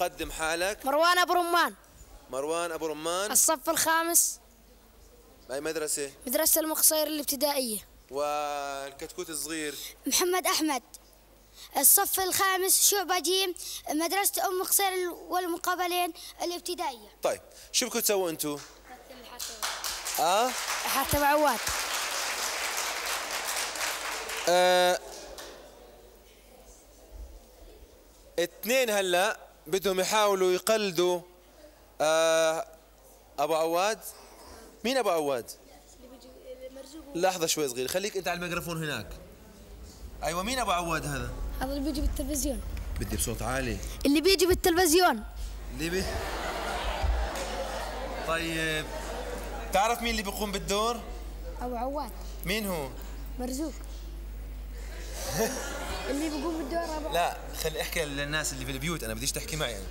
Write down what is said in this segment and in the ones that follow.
قدم حالك. مروان أبو رمان. مروان أبو رمان. الصف الخامس. أي مدرسة؟ مدرسة المقصير الابتدائية. والكتكوت الصغير. محمد أحمد. الصف الخامس شعبة ج مدرسة أم قصير والمقابلين الابتدائية. طيب شو بدكم تسووا أنتم؟ حتى أبو عواد. اثنين هلا بدهم يحاولوا يقلدوا أبو عواد. مين أبو عواد؟ لحظة شوي صغير، خليك أنت على الميكروفون هناك. أيوة مين أبو عواد هذا؟ هذا اللي بيجي بالتلفزيون. بدي بصوت عالي. اللي بيجي بالتلفزيون. طيب تعرف مين اللي بيقوم بالدور؟ أبو عواد. مين هو؟ مرزوق. اللي بيقوم بالدور أبو. لا خلي احكي للناس اللي في البيوت، أنا بديش تحكي معي.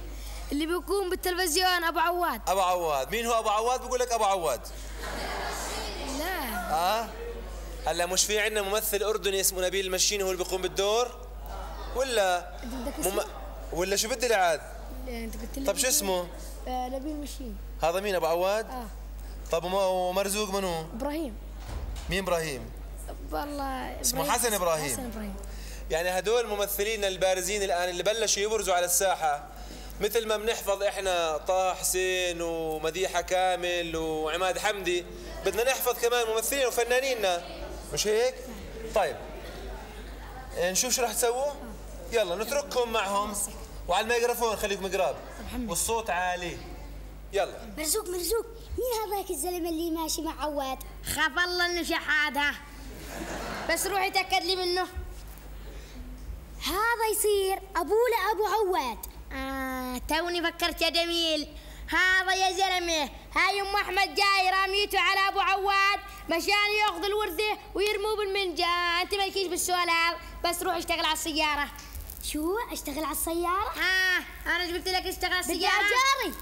اللي بيقوم بالتلفزيون أبو عواد. أبو عواد، مين هو أبو عواد؟ بقول لك أبو عواد. لا. هلا مش في عندنا ممثل أردني اسمه نبيل المشين هو اللي بيقوم بالدور؟ ولا شو بدي العاد؟ طب شو اسمه؟ نبيل المشين. هذا مين أبو عواد؟ طب ومرزوق من هو؟ إبراهيم. مين إبراهيم؟ والله اسمه حسن ابراهيم. حسن ابراهيم. يعني هدول ممثلين البارزين الآن اللي بلشوا يبرزوا على الساحة، مثل ما بنحفظ احنا طه حسين ومديحة كامل وعماد حمدي، بدنا نحفظ كمان ممثلين وفنانيننا، مش هيك؟ طيب نشوف شو رح تسووا؟ يلا نترككم معهم وعلى الميكروفون، خليكم قراب والصوت عالي. يلا. مرزوق مرزوق، مين هذاك الزلمه اللي ماشي مع عواد؟ خاف الله انه شحادها، بس روحي تاكد لي منه. هذا يصير ابوه لابو عواد. توني فكرت يا جميل. هذا يا زلمه، هاي ام احمد جاي راميته على ابو عواد مشان ياخذ الورثه ويرموه بالمنجا. انت مالكيش بالسؤال هذا، بس روح اشتغل على السياره. شو اشتغل على السياره؟ انا ايش قلت لك اشتغل على السياره؟ جاري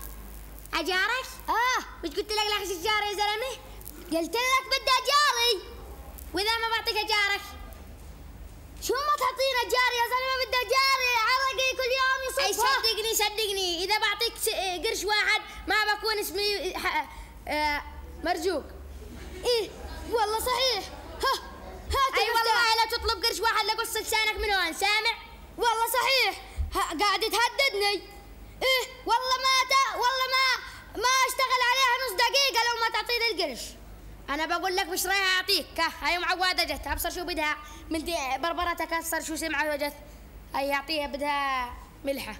أجارك؟ مش قلت لك لا خشي الجار يا زلمة؟ قلت لك بدي أجاري، وإذا ما بعطيك أجارك شو ما تعطينا جاري يا زلمة؟ بدي أجاري، عرقي كل يوم يصفى. أي صدقني صدقني، إذا بعطيك قرش واحد ما بكون اسمي مرزوق. إيه والله صحيح. هات. أي والله لا تطلب قرش واحد لقص لسانك من هون، سامع؟ والله صحيح، قاعد تهددني. إيه والله ما اشتغل عليها نص دقيقة لو ما تعطيني القرش. أنا بقول لك مش رايح أعطيك. هاي أم عواد أجت، أبصر شو بدها من دي بربرتها، كسر شو سمعة وجت. هي أعطيها بدها ملحة.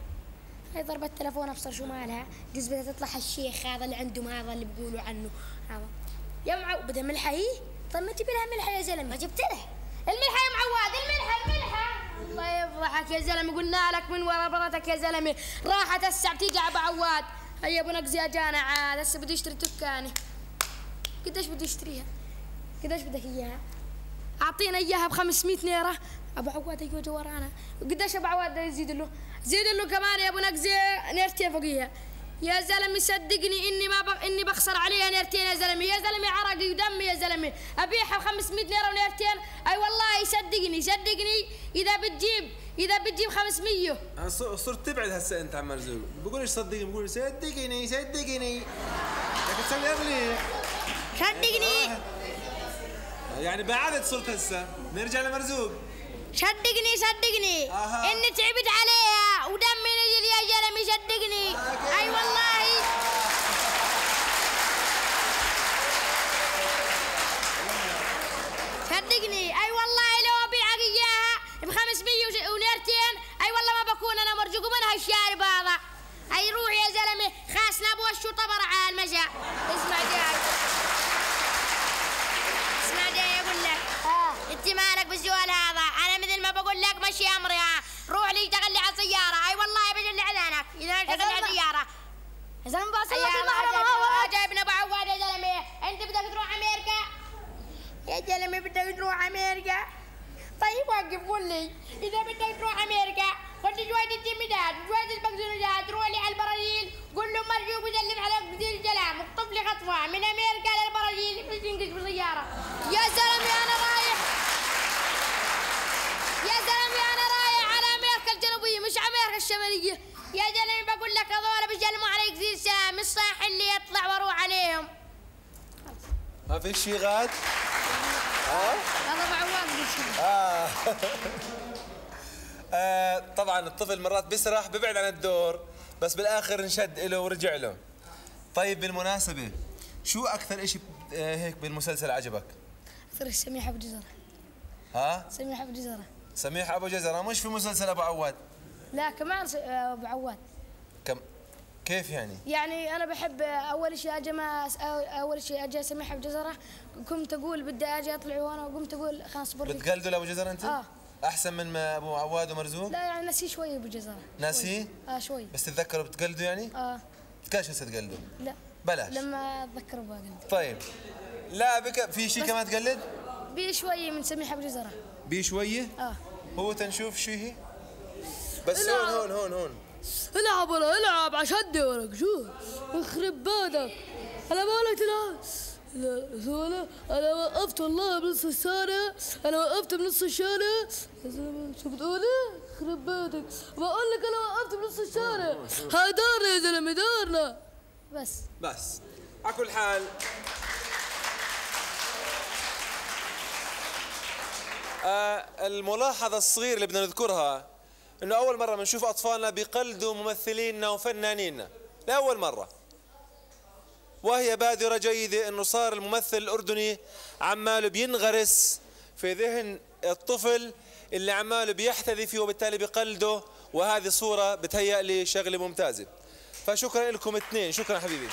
هي ضربت تلفون، أبصر شو مالها. جز بدها تطلع هالشيخ هذا اللي عندهم، هذا اللي بيقولوا عنه هذا. يا أم عواد بدها ملحة هي؟ طيب ما تجيب لها ملحة يا زلمة. ما جبت لها الملحة يا أم عواد، الملحة الملحة. الله يفضحك يا زلمة، قلنا لك من ورا براتك يا زلمة، راحت هسه بتيجي على أبو عواد. هيا أبو نقزي أجانا عاد، هسه بده يشتري تكاني. قديش بده يشتريها؟ قديش بدك إياها؟ أعطينا إياها ب 500 ليرة. أبو عواد يجي ورانا، قديش أبو عواد يزيد له؟ زيد له كمان يا أبو نقزي نيرتين فوقيها. يا زلمة صدقني إني إني بخسر عليها نيرتين يا زلمة، يا زلمة عرقي ودمي يا زلمة، أبيعها ب 500 ليرة ونيرتين. أي والله صدقني صدقني، إذا بتجيب 500. أنا صرت تبعد هسه أنت عن مرزوق، بقولش صدقني، بقول صدقني صدقني. لك تسوي أغلية. صدقني. يعني بعدت صرت هسه، نرجع لمرزوق. صدقني صدقني إني تعبت عليها ودمي نزل يا زلمة صدقني. أي والله. صدقني أي والله لو أبيعك إياها ب 500 ونيرتين أي والله ما بكون أنا مرزوق من هالشارب هذا. أي روح يا زلمة، خاسنا بوشه طبر على المجا. اسمع جاي، اسمع جاي أقول لك. أنت مالك بالسؤال هذا، أنا مثل ما بقول لك مشي أمرها، روح لي اشتغل لي على السيارة. أي والله بجلي عذانك إذا ما اشتغل لي على السيارة. يا زلمة بوصل لك المحرم هو جايبنا أبو عواد يا زلمة. أنت بدك تروح أمريكا يا زلمة، بدك تروح أمريكا؟ طيب وقف قول لي، إذا بدك تروح أمريكا خذ شوية الجمدات وشوية البكسلونات، روح لي على البرازيل قول له مرجوق وسلم على وزير السلام واخطف لي خطفة من أمريكا للبرازيل مش تنقش بسيارة. يا زلمة أنا رايح، يا زلمة أنا رايح على أمريكا الجنوبية مش أمريكا الشمالية. يا زلمة بقول لك ما فيش شي غاد؟ هذا مع عواد. طبعا الطفل مرات بيسرح ببعد عن الدور بس بالاخر انشد له ورجع له. طيب بالمناسبه شو اكثر شيء هيك بالمسلسل عجبك؟ اكثر سميح ابو جزره. سميح ابو جزره. سميح ابو جزره مش في مسلسل ابو عواد؟ لا كمان ابو عواد. كم كيف يعني؟ يعني انا بحب اول شيء اجى سميح ابو جزره قمت اقول بدي اجي اطلع وانا وقمت اقول خلاص صبر بتقلده لابو جزره انت؟ احسن من ما ابو عواد ومرزوق؟ لا يعني ناسيه شوي ابو جزره. ناسيه؟ شوي بس تتذكره بتقلده يعني؟ كاش هسه تقلده؟ لا بلاش لما اتذكره بقلده. طيب لا بك في شيء كمان تقلد؟ بشويه من سميح ابو جزره. بشويه؟ هو تنشوف شو هي؟ بس هون هون هون هون العب ولا العب عشدي ورك شو يخرب بيتك انا بقولك تلعب لا انا وقفت والله بنص الشارع انا وقفت بنص الشارع شو بتقولي؟ يخرب بيتك بقول لك انا وقفت بنص الشارع هاي دارنا يا زلمه دارنا بس على كل حال الملاحظه الصغيره اللي بدنا نذكرها إنه أول مرة بنشوف أطفالنا بيقلدوا ممثلينا وفنانيننا لأول مرة، وهي بادرة جيدة إنه صار الممثل الأردني عماله بينغرس في ذهن الطفل اللي عماله بيحتذي فيه وبالتالي بيقلده، وهذه صورة بتهيأ لي شغلة ممتازة. فشكرا لكم اثنين، شكرا حبيبي.